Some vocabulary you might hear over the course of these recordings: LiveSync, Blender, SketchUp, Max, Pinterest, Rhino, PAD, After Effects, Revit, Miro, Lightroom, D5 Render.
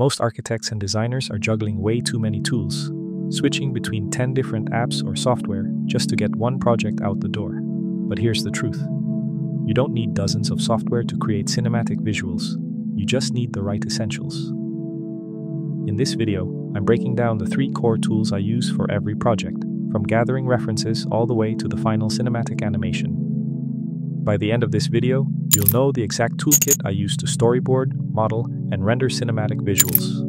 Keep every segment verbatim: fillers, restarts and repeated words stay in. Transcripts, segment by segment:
Most architects and designers are juggling way too many tools, switching between ten different apps or software just to get one project out the door. But here's the truth. You don't need dozens of software to create cinematic visuals. You just need the right essentials. In this video, I'm breaking down the three core tools I use for every project, from gathering references all the way to the final cinematic animation. By the end of this video, you'll know the exact toolkit I use to storyboard, model, and render cinematic visuals.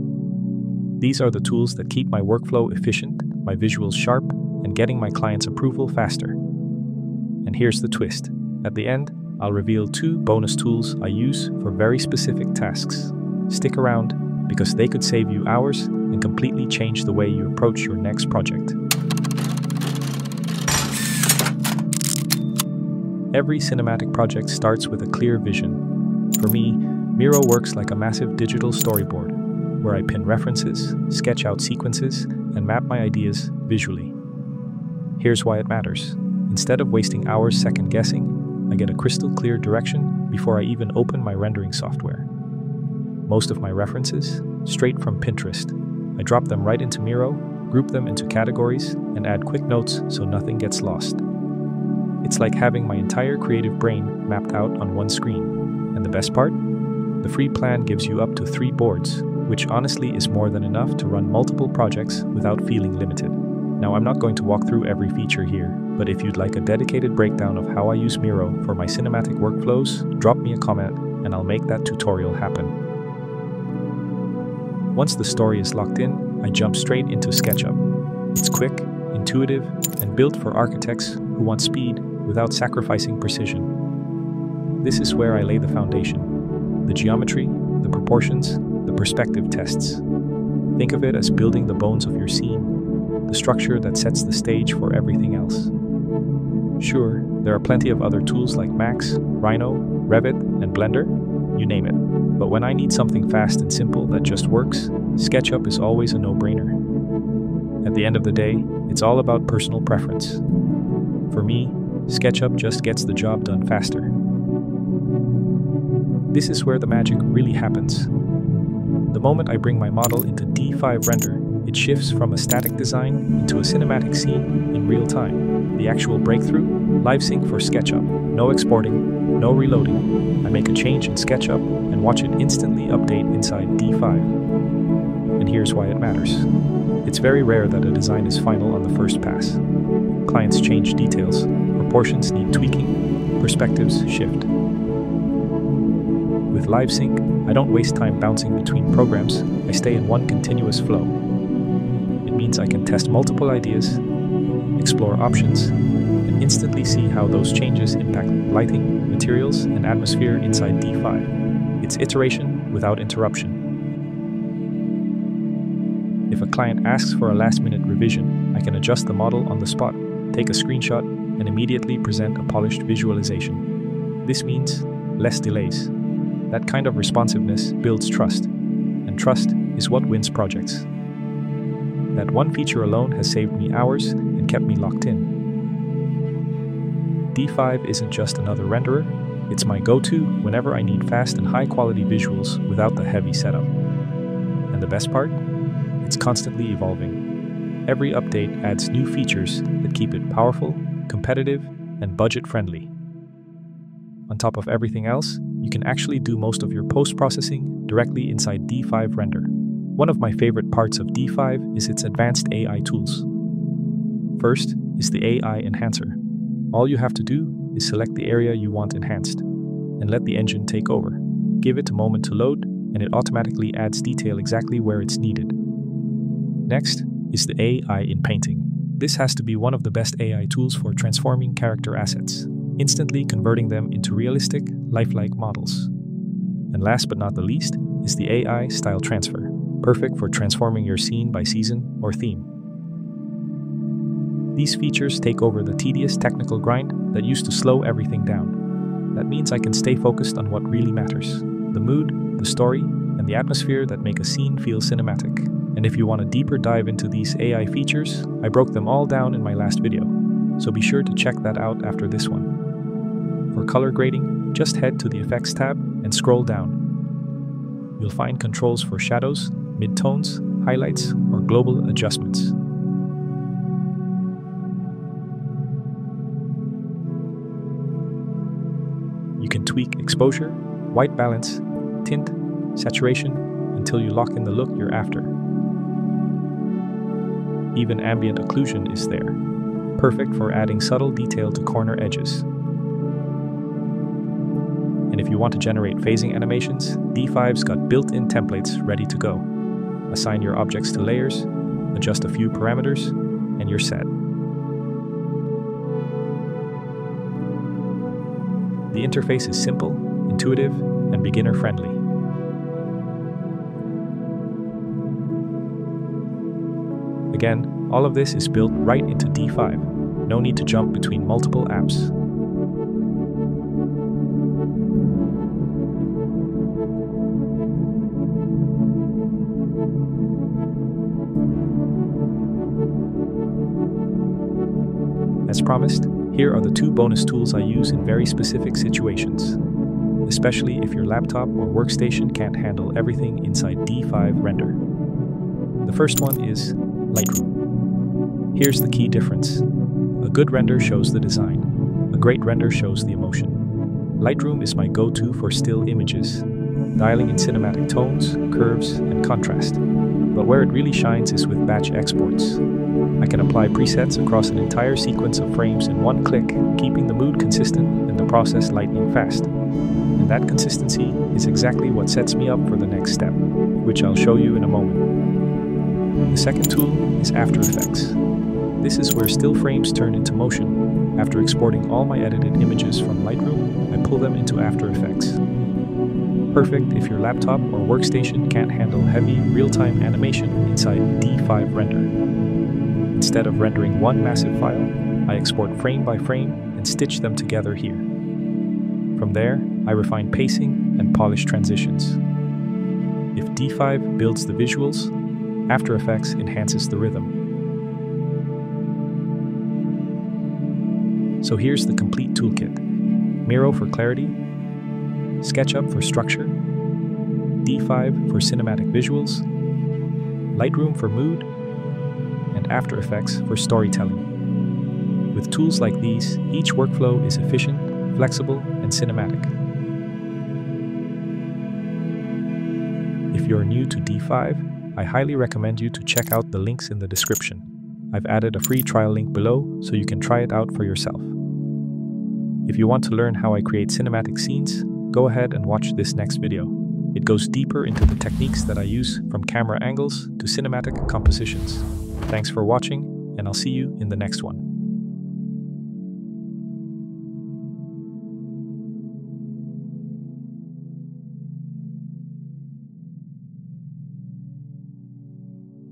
These are the tools that keep my workflow efficient, my visuals sharp, and getting my clients' approval faster. And here's the twist. At the end, I'll reveal two bonus tools I use for very specific tasks. Stick around, because they could save you hours and completely change the way you approach your next project. Every cinematic project starts with a clear vision. For me, Miro works like a massive digital storyboard, where I pin references, sketch out sequences, and map my ideas visually. Here's why it matters. Instead of wasting hours second-guessing, I get a crystal-clear direction before I even open my rendering software. Most of my references, straight from Pinterest. I drop them right into Miro, group them into categories, and add quick notes so nothing gets lost. It's like having my entire creative brain mapped out on one screen. And the best part? The free plan gives you up to three boards, which honestly is more than enough to run multiple projects without feeling limited. Now, I'm not going to walk through every feature here, but if you'd like a dedicated breakdown of how I use Miro for my cinematic workflows, drop me a comment and I'll make that tutorial happen. Once the story is locked in, I jump straight into SketchUp. It's quick, intuitive, and built for architects who want speed without sacrificing precision. This is where I lay the foundation, the geometry, the proportions, the perspective tests. Think of it as building the bones of your scene, the structure that sets the stage for everything else. Sure, there are plenty of other tools like Max, Rhino, Revit, and Blender, you name it. But when I need something fast and simple that just works, SketchUp is always a no-brainer. At the end of the day, it's all about personal preference. For me, SketchUp just gets the job done faster. This is where the magic really happens. The moment I bring my model into D five Render, it shifts from a static design into a cinematic scene in real time. The actual breakthrough? LiveSync for SketchUp. No exporting, no reloading. I make a change in SketchUp and watch it instantly update inside D five. And here's why it matters. It's very rare that a design is final on the first pass. Clients change details, proportions need tweaking, perspectives shift. With LiveSync, I don't waste time bouncing between programs, I stay in one continuous flow. Means I can test multiple ideas, explore options, and instantly see how those changes impact lighting, materials, and atmosphere inside D five. It's iteration without interruption. If a client asks for a last-minute revision, I can adjust the model on the spot, take a screenshot, and immediately present a polished visualization. This means less delays. That kind of responsiveness builds trust, and trust is what wins projects. That one feature alone has saved me hours and kept me locked in. D five isn't just another renderer, it's my go-to whenever I need fast and high-quality visuals without the heavy setup. And the best part? It's constantly evolving. Every update adds new features that keep it powerful, competitive, and budget-friendly. On top of everything else, you can actually do most of your post-processing directly inside D five Render. One of my favorite parts of D five is its advanced A I tools. First is the A I enhancer. All you have to do is select the area you want enhanced and let the engine take over. Give it a moment to load and it automatically adds detail exactly where it's needed. Next is the A I in painting. This has to be one of the best A I tools for transforming character assets, instantly converting them into realistic, lifelike models. And last but not the least is the A I style transfer. Perfect for transforming your scene by season or theme. These features take over the tedious technical grind that used to slow everything down. That means I can stay focused on what really matters: the mood, the story, and the atmosphere that make a scene feel cinematic. And if you want a deeper dive into these A I features, I broke them all down in my last video, so be sure to check that out after this one. For color grading, just head to the Effects tab and scroll down. You'll find controls for shadows, midtones, highlights, or global adjustments. You can tweak exposure, white balance, tint, saturation, until you lock in the look you're after. Even ambient occlusion is there, perfect for adding subtle detail to corner edges. And if you want to generate phasing animations, D five's got built-in templates ready to go. Assign your objects to layers, adjust a few parameters, and you're set. The interface is simple, intuitive, and beginner-friendly. Again, all of this is built right into D five. No need to jump between multiple apps. As promised, here are the two bonus tools I use in very specific situations, especially if your laptop or workstation can't handle everything inside D five Render. The first one is Lightroom. Here's the key difference. A good render shows the design. A great render shows the emotion. Lightroom is my go-to for still images, dialing in cinematic tones, curves, and contrast. But where it really shines is with batch exports. I can apply presets across an entire sequence of frames in one click, keeping the mood consistent and the process lightning fast. And that consistency is exactly what sets me up for the next step, which I'll show you in a moment. The second tool is After Effects. This is where still frames turn into motion. After exporting all my edited images from Lightroom, I pull them into After Effects. Perfect if your laptop or workstation can't handle heavy, real-time animation inside D five Render. Instead of rendering one massive file, I export frame by frame and stitch them together here. From there, I refine pacing and polish transitions. If D five builds the visuals, After Effects enhances the rhythm. So here's the complete toolkit. Miro for clarity, SketchUp for structure, D five for cinematic visuals, Lightroom for mood, and After Effects for storytelling. With tools like these, each workflow is efficient, flexible, and cinematic. If you're new to D five, I highly recommend you to check out the links in the description. I've added a free trial link below so you can try it out for yourself. If you want to learn how I create cinematic scenes, go ahead and watch this next video. It goes deeper into the techniques that I use, from camera angles to cinematic compositions. Thanks for watching, and I'll see you in the next one.